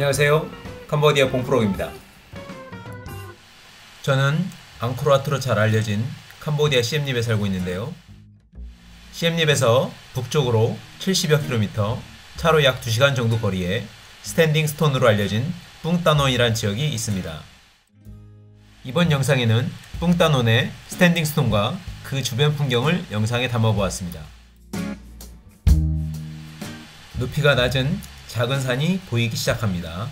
안녕하세요. 캄보디아 봉프롱입니다. 저는 앙코르와트로 잘 알려진 캄보디아 시엠립에 살고 있는데요. 시엠립에서 북쪽으로 70여 킬로미터, 차로 약 2시간 정도 거리에 스탠딩 스톤으로 알려진 뿡따논이란 지역이 있습니다. 이번 영상에는 뿡따논의 스탠딩 스톤과 그 주변 풍경을 영상에 담아보았습니다. 높이가 낮은 작은 산이 보이기 시작합니다.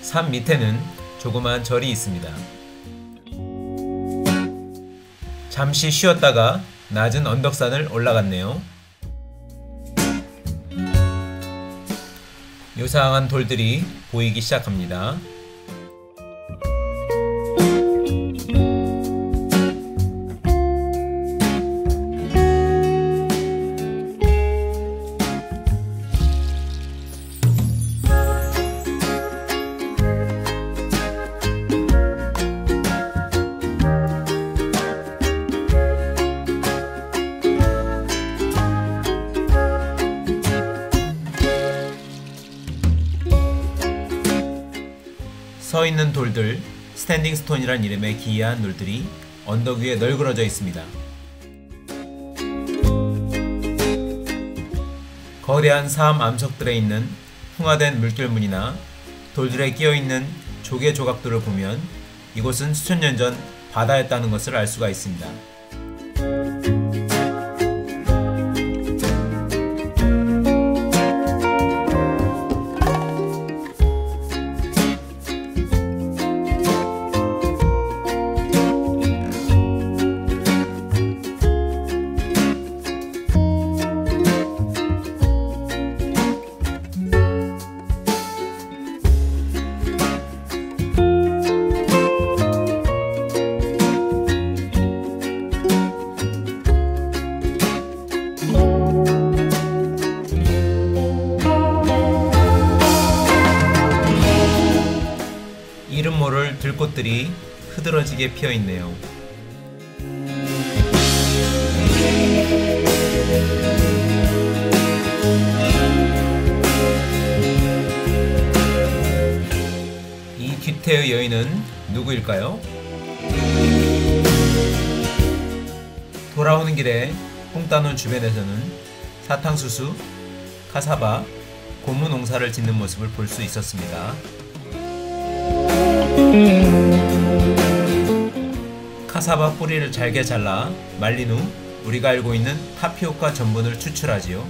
산 밑에는 조그마한 절이 있습니다. 잠시 쉬었다가 낮은 언덕산을 올라갔네요. 요상한 돌들이 보이기 시작합니다. 서 있는 돌들, 스탠딩 스톤이란 이름의 기이한 돌들이 언덕 위에 널그러져 있습니다. 거대한 사암 암석들에 있는 풍화된 물결문이나 돌들에 끼어있는 조개 조각들을 보면 이곳은 수천 년 전 바다였다는 것을 알 수가 있습니다. 이름 모를 들꽃들이 흐드러지게 피어있네요. 이 뒤태의 여인은 누구일까요? 돌아오는 길에 뿡따논 주변에서는 사탕수수, 카사바, 고무 농사를 짓는 모습을 볼 수 있었습니다. 카사바 뿌리를 잘게 잘라 말린 후 우리가 알고 있는 타피오카 전분을 추출하지요.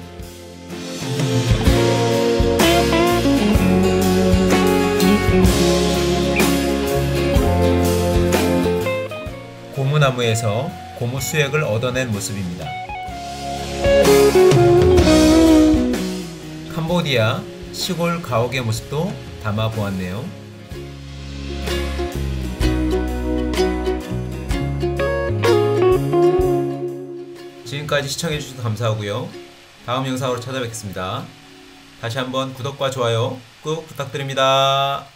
고무나무에서 고무 수액을 얻어낸 모습입니다. 캄보디아 시골 가옥의 모습도 담아 보았네요. 지금까지 시청해주셔서 감사하고요. 다음 영상으로 찾아뵙겠습니다. 다시 한번 구독과 좋아요 꾹 부탁드립니다.